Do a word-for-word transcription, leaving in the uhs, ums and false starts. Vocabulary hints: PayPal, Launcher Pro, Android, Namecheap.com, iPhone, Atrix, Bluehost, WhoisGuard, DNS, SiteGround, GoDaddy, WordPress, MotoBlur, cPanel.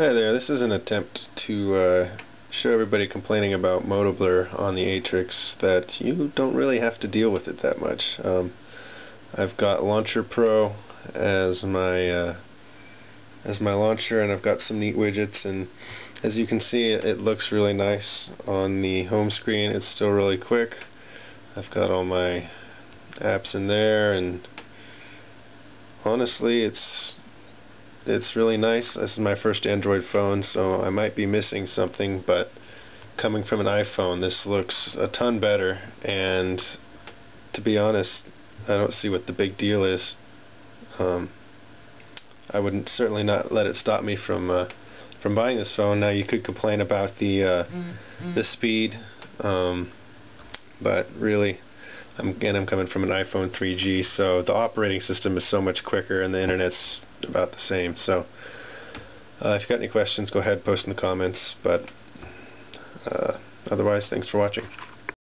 Hi there, this is an attempt to uh, show everybody complaining about MotoBlur on the Atrix that you don't really have to deal with it that much. Um, I've got Launcher Pro as my uh, as my launcher, and I've got some neat widgets, and as you can see it, it looks really nice on the home screen. It's still really quick. I've got all my apps in there, and honestly it's It's really nice. This is my first Android phone, so I might be missing something, but coming from an iPhone, this looks a ton better, and to be honest, I don't see what the big deal is. Um, I wouldn't certainly not let it stop me from uh, from buying this phone. Now, you could complain about the uh, mm-hmm. the speed, um, but really, I'm, again, I'm coming from an iPhone three G, so the operating system is so much quicker, and the internet's about the same. So uh, if you've got any questions, go ahead, post in the comments, but uh, otherwise, thanks for watching.